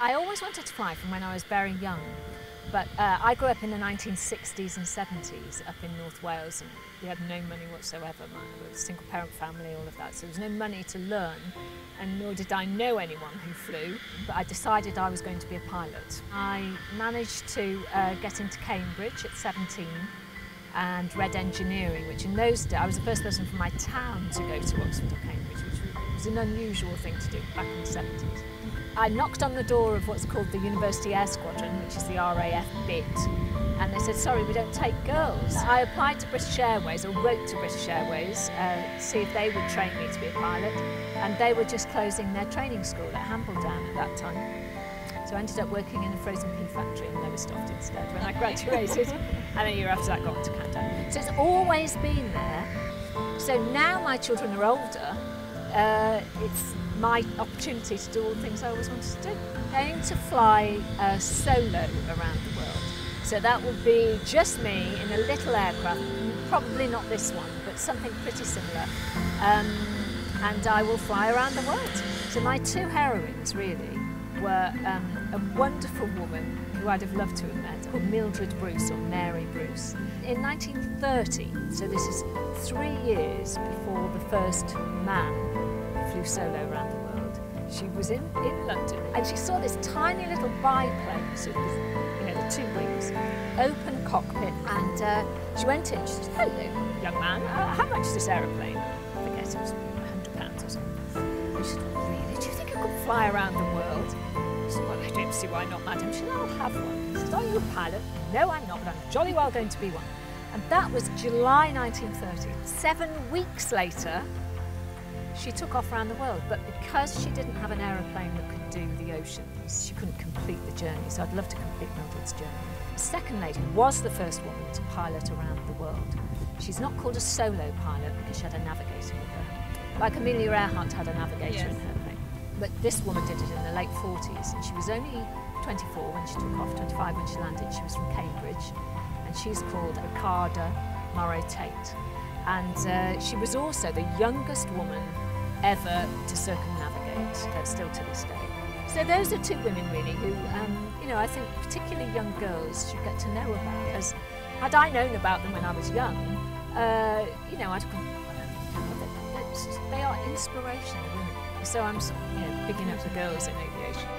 I always wanted to fly from when I was very young, but I grew up in the 1960s and 70s up in North Wales, and we had no money whatsoever. We were a single parent family, all of that, so there was no money to learn, and nor did I know anyone who flew, but I decided I was going to be a pilot. I managed to get into Cambridge at 17 and read engineering, which in those days, I was the first person from my town to go to Oxford or Cambridge, which was an unusual thing to do back in the 70s. I knocked on the door of what's called the University Air Squadron, which is the RAF bit, and they said, sorry, we don't take girls. I applied to British Airways, or wrote to British Airways, to see if they would train me to be a pilot, and they were just closing their training school at Hambledown at that time. So I ended up working in a frozen pea factory and they were stuffed instead when I graduated, and a year after that got into Countdown. So it's always been there. So now my children are older, it's my opportunity to do all the things I always wanted to do. I'm going to fly solo around the world. So that would be just me in a little aircraft, probably not this one, but something pretty similar. And I will fly around the world. So my two heroines really were a wonderful woman who I'd have loved to have met, called Mildred Bruce, or Mary Bruce. In 1930, so this is 3 years before the first man flew solo around the world. She was in London, and she saw this tiny little biplane, so the two wings, open cockpit, and she went in. She said, hello, young man, how much is this aeroplane? I forget, it was £100 or something. And she said, really, do you think you could fly around the world? I said, well, I don't see why not, madam. She said, I'll have one. She said, are you a pilot? No, I'm not, but I'm jolly well going to be one. And that was July 1930. 7 weeks later, she took off around the world, but because she didn't have an aeroplane that could do the oceans, she couldn't complete the journey, so I'd love to complete Mildred's journey. The second lady was the first woman to pilot around the world. She's not called a solo pilot because she had a navigator with her. Like Amelia Earhart had a navigator in her plane. But this woman did it in the late 40s, and she was only 24 when she took off, 25 when she landed. She was from Cambridge, and she's called Richarda Morrow-Tait. And she was also the youngest woman ever to circumnavigate, still to this day. So those are two women really who, you know, I think particularly young girls should get to know about, because had I known about them when I was young, you know, I'd have gone, they are inspirational women. So I'm sort of, bigging up the girls in aviation.